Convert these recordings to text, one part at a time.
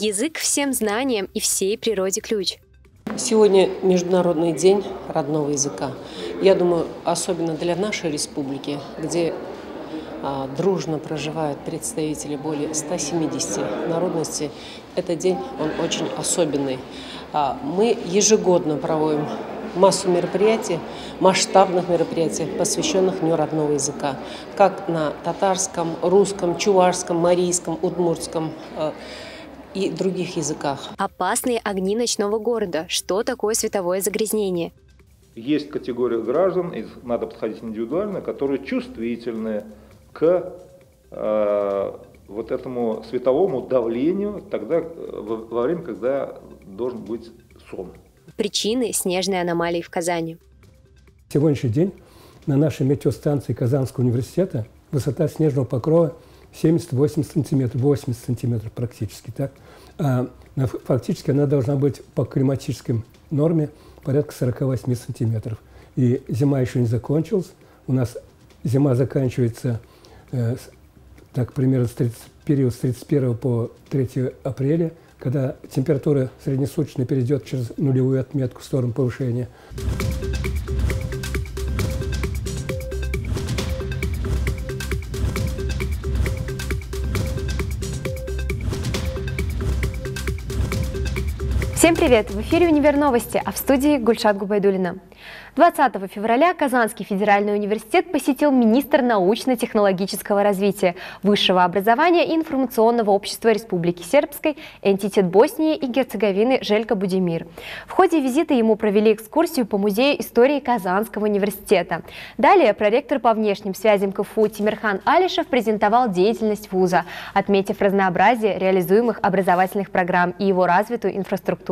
Язык всем знаниям и всей природе ключ. Сегодня Международный день родного языка. Я думаю, особенно для нашей республики, где дружно проживают представители более 170 народностей, этот день он очень особенный. Мы ежегодно проводим массу мероприятий, масштабных мероприятий, посвященных Дню родного языка, как на татарском, русском, чувашском, марийском, удмуртском и других языках. Опасные огни ночного города. Что такое световое загрязнение? Есть категория граждан, их надо подходить индивидуально, которые чувствительны к вот этому световому давлению тогда, во время, когда должен быть сон. Причины снежной аномалии в Казани. Сегодняшний день на нашей метеостанции Казанского университета высота снежного покрова 70-80 сантиметров, 80 сантиметров практически. Так? А фактически она должна быть по климатическим норме порядка 48 сантиметров. И зима еще не закончилась. У нас зима заканчивается так примерно период с 31 по 3 апреля, когда температура среднесуточно перейдет через нулевую отметку в сторону повышения. Всем привет! В эфире «Универновости», а в студии Гульшат Губайдулина. 20 февраля Казанский федеральный университет посетил министр научно-технологического развития, высшего образования и информационного общества Республики Сербской, Энтитет Боснии и Герцеговины Желько Будимир. В ходе визита ему провели экскурсию по музею истории Казанского университета. Далее проректор по внешним связям КФУ Тимирхан Алишев презентовал деятельность вуза, отметив разнообразие реализуемых образовательных программ и его развитую инфраструктуру.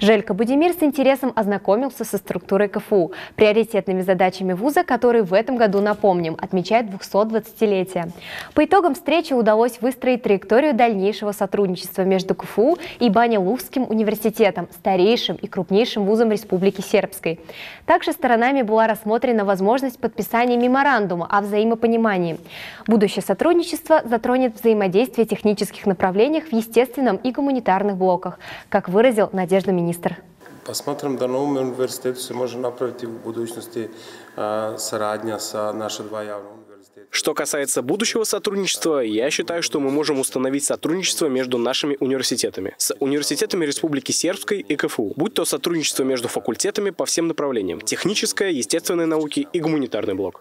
Желько Будимир с интересом ознакомился со структурой КФУ, приоритетными задачами вуза, которые в этом году, напомним, отмечает 220-летие. По итогам встречи удалось выстроить траекторию дальнейшего сотрудничества между КФУ и Баня-Лукским университетом, старейшим и крупнейшим вузом Республики Сербской. Также сторонами была рассмотрена возможность подписания меморандума о взаимопонимании. Будущее сотрудничество затронет взаимодействие технических направлениях в естественном и гуманитарных блоках, как выразил Надежда министр. Посмотрим, да, новому университету се може направити в будущности сорадня с наши два явно. Что касается будущего сотрудничества, я считаю, что мы можем установить сотрудничество между нашими университетами, с университетами Республики Сербской и КФУ, будь то сотрудничество между факультетами по всем направлениям, техническое, естественные науки и гуманитарный блок.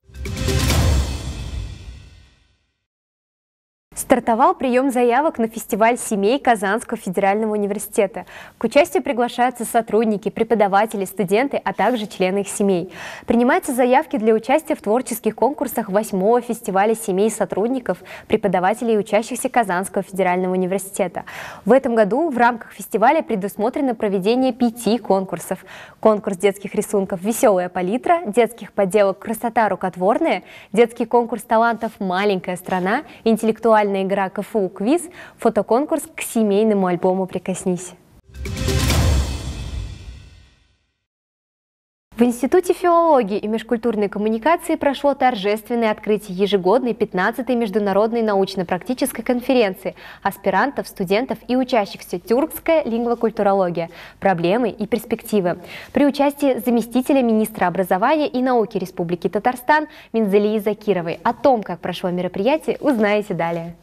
Стартовал прием заявок на фестиваль семей Казанского федерального университета. К участию приглашаются сотрудники, преподаватели, студенты, а также члены их семей. Принимаются заявки для участия в творческих конкурсах 8-го фестиваля семей сотрудников, преподавателей и учащихся Казанского федерального университета. В этом году в рамках фестиваля предусмотрено проведение 5 конкурсов. Конкурс детских рисунков «Веселая палитра», детских поделок «Красота рукотворная», детский конкурс талантов «Маленькая страна», интеллектуальный игра КФУ «Квиз», фотоконкурс к семейному альбому «Прикоснись». В Институте филологии и межкультурной коммуникации прошло торжественное открытие ежегодной 15-й международной научно-практической конференции аспирантов, студентов и учащихся «Тюркская лингвокультурология. Проблемы и перспективы» при участии заместителя министра образования и науки Республики Татарстан Минзалии Закировой. О том, как прошло мероприятие, узнаете далее.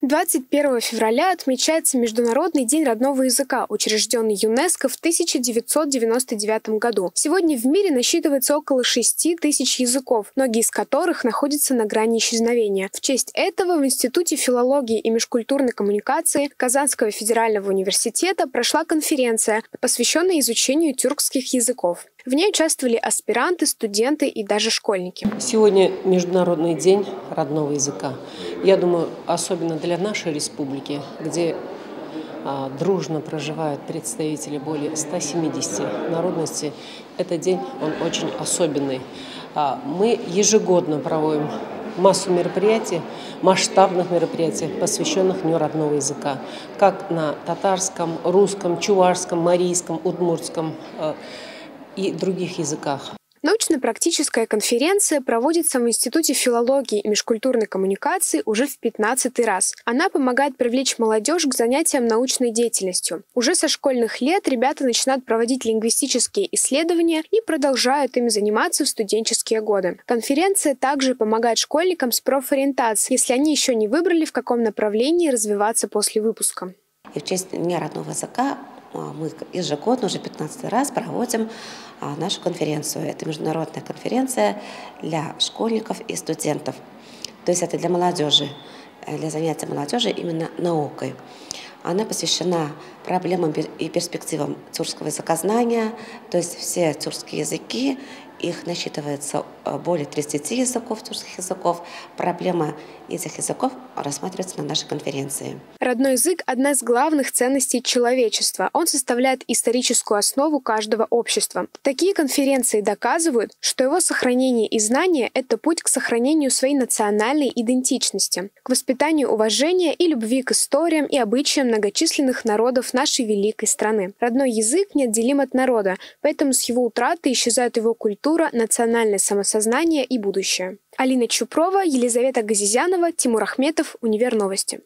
21 февраля отмечается Международный день родного языка, учрежденный ЮНЕСКО в 1999 году. Сегодня в мире насчитывается около 6000 языков, многие из которых находятся на грани исчезновения. В честь этого в Институте филологии и межкультурной коммуникации Казанского федерального университета прошла конференция, посвященная изучению тюркских языков. В ней участвовали аспиранты, студенты и даже школьники. Сегодня Международный день родного языка. Я думаю, особенно для нашей республики, где дружно проживают представители более 170 народностей, этот день он очень особенный. Мы ежегодно проводим массу мероприятий, масштабных мероприятий, посвященных Дню родного языка, как на татарском, русском, чувашском, марийском, удмуртском и других языках. Научно-практическая конференция проводится в Институте филологии и межкультурной коммуникации уже в 15-й раз. Она помогает привлечь молодежь к занятиям научной деятельностью. Уже со школьных лет ребята начинают проводить лингвистические исследования и продолжают ими заниматься в студенческие годы. Конференция также помогает школьникам с профориентацией, если они еще не выбрали, в каком направлении развиваться после выпуска. И в честь Дня родного языка мы ежегодно уже 15 раз проводим нашу конференцию. Это международная конференция для школьников и студентов. То есть это для молодежи, для занятия молодежи именно наукой. Она посвящена проблемам и перспективам тюркского языкознания, то есть все тюркские языки, их насчитывается более 30 языков, тюркских языков. Проблема этих языков рассматривается на нашей конференции. Родной язык – одна из главных ценностей человечества. Он составляет историческую основу каждого общества. Такие конференции доказывают, что его сохранение и знание – это путь к сохранению своей национальной идентичности, к воспитанию уважения и любви к историям и обычаям многочисленных народов нашей великой страны. Родной язык неотделим от народа, поэтому с его утратой исчезают его культура, национальное самосознание и будущее. Алина Чупрова, Елизавета Газизянова, Тимур Ахметов, Универновости.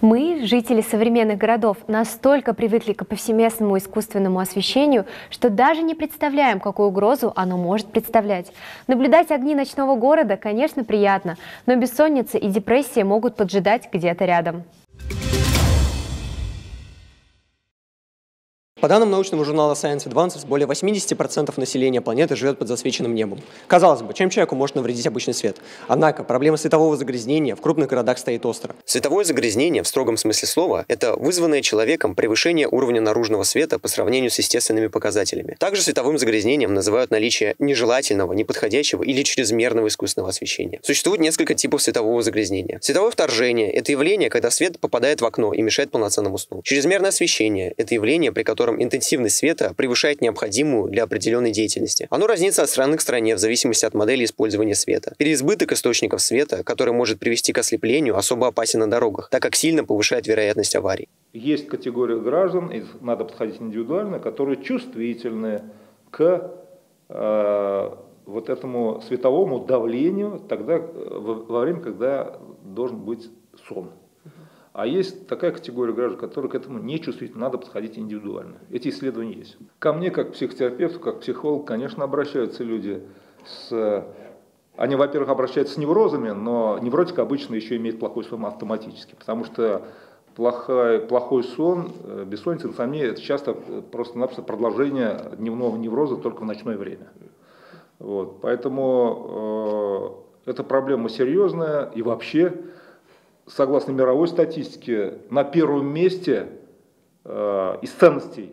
Мы, жители современных городов, настолько привыкли к повсеместному искусственному освещению, что даже не представляем, какую угрозу оно может представлять. Наблюдать огни ночного города, конечно, приятно, но бессонница и депрессия могут поджидать где-то рядом. По данным научного журнала Science Advances, более 80% населения планеты живет под засвеченным небом. Казалось бы, чем человеку может навредить обычный свет? Однако проблема светового загрязнения в крупных городах стоит остро. Световое загрязнение, в строгом смысле слова, это вызванное человеком превышение уровня наружного света по сравнению с естественными показателями. Также световым загрязнением называют наличие нежелательного, неподходящего или чрезмерного искусственного освещения. Существует несколько типов светового загрязнения. Световое вторжение – это явление, когда свет попадает в окно и мешает полноценному сну. Чрезмерное освещение – это явление, при котором интенсивность света превышает необходимую для определенной деятельности. Оно разнится от страны к стране в зависимости от модели использования света. Переизбыток источников света, который может привести к ослеплению, особо опасен на дорогах, так как сильно повышает вероятность аварий. Есть категория граждан, их надо подходить индивидуально, которые чувствительны к вот этому световому давлению тогда, во время, когда должен быть сон. А есть такая категория граждан, которые к этому не чувствительны, надо подходить индивидуально. Эти исследования есть. Ко мне, как психотерапевту, как психологу, конечно, обращаются люди с... Они, во-первых, обращаются с неврозами, но невротик обычно еще имеет плохой сон автоматически, потому что плохой сон, бессонница, инсомния – это часто просто-напросто продолжение дневного невроза только в ночное время. Вот. Поэтому эта проблема серьезная и вообще... Согласно мировой статистике, на первом месте из ценностей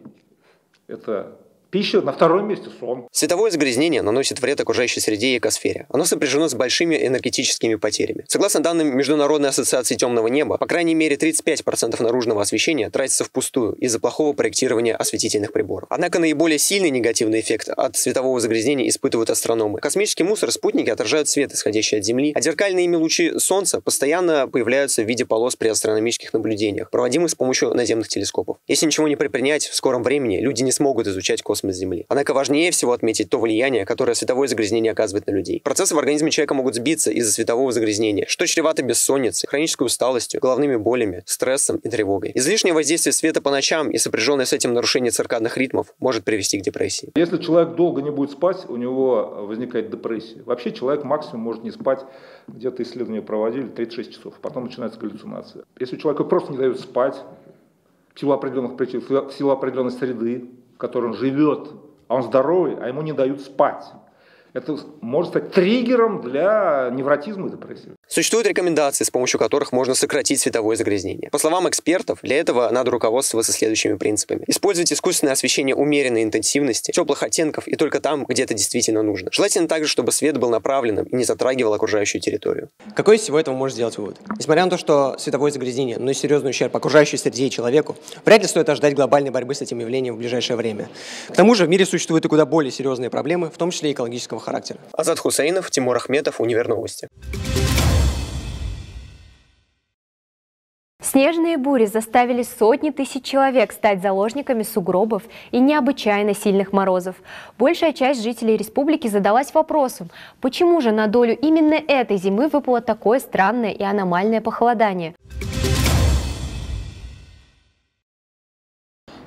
это пища, на втором месте сон. Световое загрязнение наносит вред окружающей среде и экосфере. Оно сопряжено с большими энергетическими потерями. Согласно данным Международной ассоциации темного неба, по крайней мере 35% наружного освещения тратится впустую из-за плохого проектирования осветительных приборов. Однако наиболее сильный негативный эффект от светового загрязнения испытывают астрономы. Космический мусор и спутники отражают свет, исходящий от Земли, а зеркальные ими лучи Солнца постоянно появляются в виде полос при астрономических наблюдениях, проводимых с помощью наземных телескопов. Если ничего не предпринять, в скором времени люди не смогут изучать космос с Земли. Однако важнее всего отметить то влияние, которое световое загрязнение оказывает на людей. Процессы в организме человека могут сбиться из-за светового загрязнения, что чревато бессонницей, хронической усталостью, головными болями, стрессом и тревогой. Излишнее воздействие света по ночам и сопряженное с этим нарушение циркадных ритмов может привести к депрессии. Если человек долго не будет спать, у него возникает депрессия. Вообще человек максимум может не спать, где-то исследования проводили, 36 часов, потом начинается галлюцинация. Если человеку просто не дают спать, в силу определенных причин, в силу определенной среды, в которой он живет, а он здоровый, а ему не дают спать. Это может стать триггером для невротизма и депрессии. Существуют рекомендации, с помощью которых можно сократить световое загрязнение. По словам экспертов, для этого надо руководствоваться следующими принципами. Использовать искусственное освещение умеренной интенсивности, теплых оттенков и только там, где это действительно нужно. Желательно также, чтобы свет был направленным и не затрагивал окружающую территорию. Какой из всего этого можно сделать вывод? Несмотря на то, что световое загрязнение, но и серьезный ущерб окружающей среде и человеку, вряд ли стоит ожидать глобальной борьбы с этим явлением в ближайшее время. К тому же в мире существуют и куда более серьезные проблемы, в том числе и экологического характера. Азат Хусейнов, Тимур Ахметов, Универновости. Снежные бури заставили сотни тысяч человек стать заложниками сугробов и необычайно сильных морозов. Большая часть жителей республики задалась вопросом, почему же на долю именно этой зимы выпало такое странное и аномальное похолодание.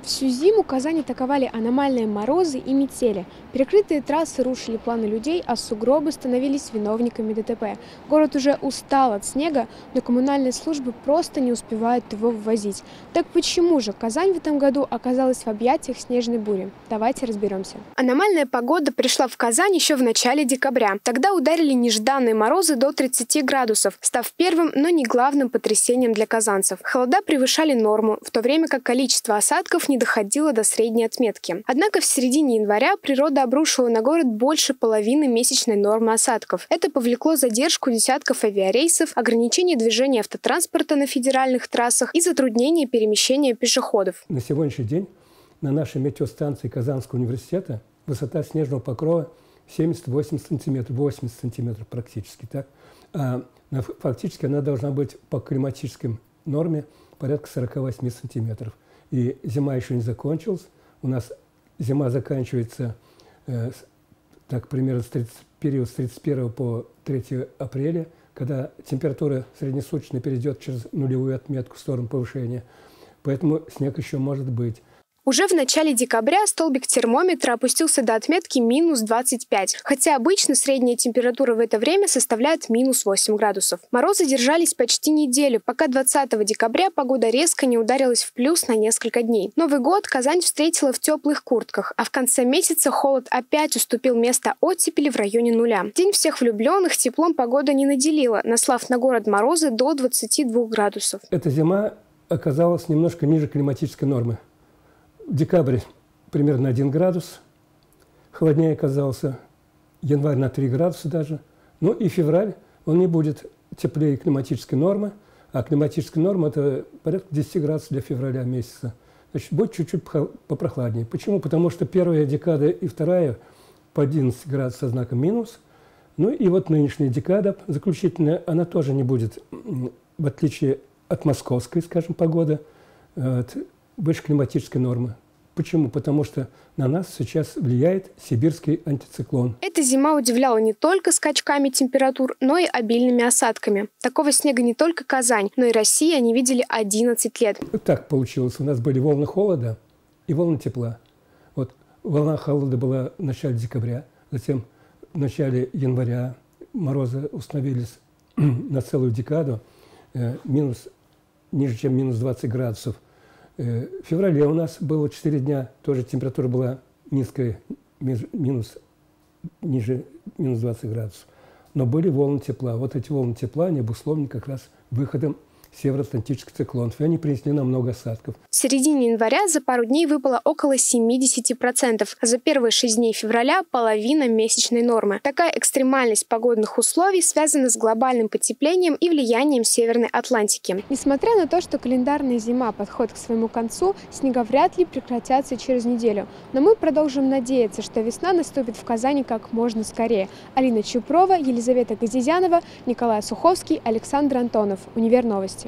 Всю зиму Казань атаковали аномальные морозы и метели. Перекрытые трассы рушили планы людей, а сугробы становились виновниками ДТП. Город уже устал от снега, но коммунальные службы просто не успевают его вывозить. Так почему же Казань в этом году оказалась в объятиях снежной бури? Давайте разберемся. Аномальная погода пришла в Казань еще в начале декабря. Тогда ударили нежданные морозы до 30 градусов, став первым, но не главным потрясением для казанцев. Холода превышали норму, в то время как количество осадков не доходила до средней отметки. Однако в середине января природа обрушила на город больше половины месячной нормы осадков. Это повлекло задержку десятков авиарейсов, ограничение движения автотранспорта на федеральных трассах и затруднение перемещения пешеходов. На сегодняшний день на нашей метеостанции Казанского университета высота снежного покрова 70-80 сантиметров, 80 сантиметров практически. Так? А фактически она должна быть по климатическим норме порядка 48 сантиметров. И зима еще не закончилась. У нас зима заканчивается так примерно период с 31 по 3 апреля, когда температура среднесуточно перейдет через нулевую отметку в сторону повышения. Поэтому снег еще может быть. Уже в начале декабря столбик термометра опустился до отметки минус 25, хотя обычно средняя температура в это время составляет минус 8 градусов. Морозы держались почти неделю, пока 20 декабря погода резко не ударилась в плюс на несколько дней. Новый год Казань встретила в теплых куртках, а в конце месяца холод опять уступил место оттепели в районе нуля. День всех влюбленных теплом погода не наделила, наслав на город морозы до 22 градусов. Эта зима оказалась немножко ниже климатической нормы. В декабре примерно 1 градус, холоднее оказался, январь на 3 градуса даже. Ну и февраль, он не будет теплее климатической нормы, а климатическая норма – это порядка 10 градусов для февраля месяца. Значит, будет чуть-чуть попрохладнее. Почему? Потому что первая декада и вторая по 11 градусов со знаком минус. Ну и вот нынешняя декада, заключительная, она тоже не будет, в отличие от московской, скажем, погоды, выше климатической нормы. Почему? Потому что на нас сейчас влияет сибирский антициклон. Эта зима удивляла не только скачками температур, но и обильными осадками. Такого снега не только Казань, но и Россия не видели 11 лет. Так получилось. У нас были волны холода и волны тепла. Вот волна холода была в начале декабря, затем в начале января морозы установились на целую декаду, ниже, чем минус 20 градусов. В феврале у нас было 4 дня, тоже температура была низкая, ниже минус 20 градусов. Но были волны тепла. Вот эти волны тепла, они обусловлены как раз выходом североатлантических циклонов, и они принесли нам много осадков. В середине января за пару дней выпало около 70%, а за первые 6 дней февраля – половина месячной нормы. Такая экстремальность погодных условий связана с глобальным потеплением и влиянием Северной Атлантики. Несмотря на то, что календарная зима подходит к своему концу, снега вряд ли прекратятся через неделю. Но мы продолжим надеяться, что весна наступит в Казани как можно скорее. Алина Чупрова, Елизавета Газизянова, Николай Суховский, Александр Антонов. Универновости.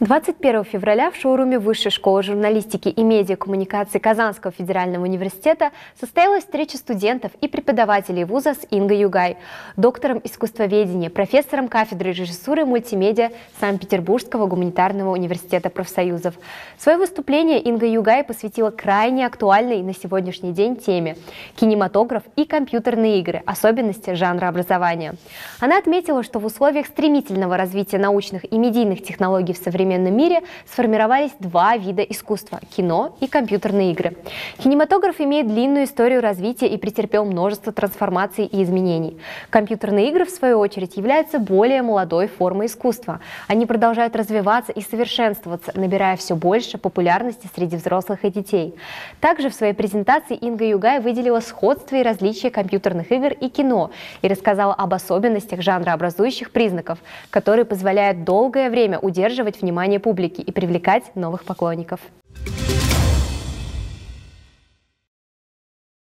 21 февраля в шоуруме Высшей школы журналистики и медиакоммуникации Казанского федерального университета состоялась встреча студентов и преподавателей вуза с Ингой Югай, доктором искусствоведения, профессором кафедры режиссуры и мультимедиа Санкт-Петербургского гуманитарного университета профсоюзов. Свое выступление Инга Югай посвятила крайне актуальной на сегодняшний день теме – кинематограф и компьютерные игры, особенности жанра образования. Она отметила, что в условиях стремительного развития научных и медийных технологий в современном мире сформировались два вида искусства – кино и компьютерные игры. Кинематограф имеет длинную историю развития и претерпел множество трансформаций и изменений. Компьютерные игры, в свою очередь, являются более молодой формой искусства. Они продолжают развиваться и совершенствоваться, набирая все больше популярности среди взрослых и детей. Также в своей презентации Инга Югай выделила сходство и различия компьютерных игр и кино и рассказала об особенностях жанрообразующих признаков, которые позволяют долгое время удерживать внимание публики и привлекать новых поклонников.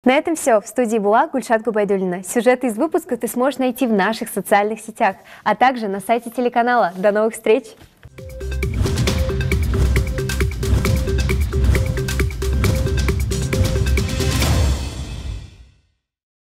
На этом все. В студии была Гульшат Губайдуллина. Сюжеты из выпуска ты сможешь найти в наших социальных сетях, а также на сайте телеканала. До новых встреч!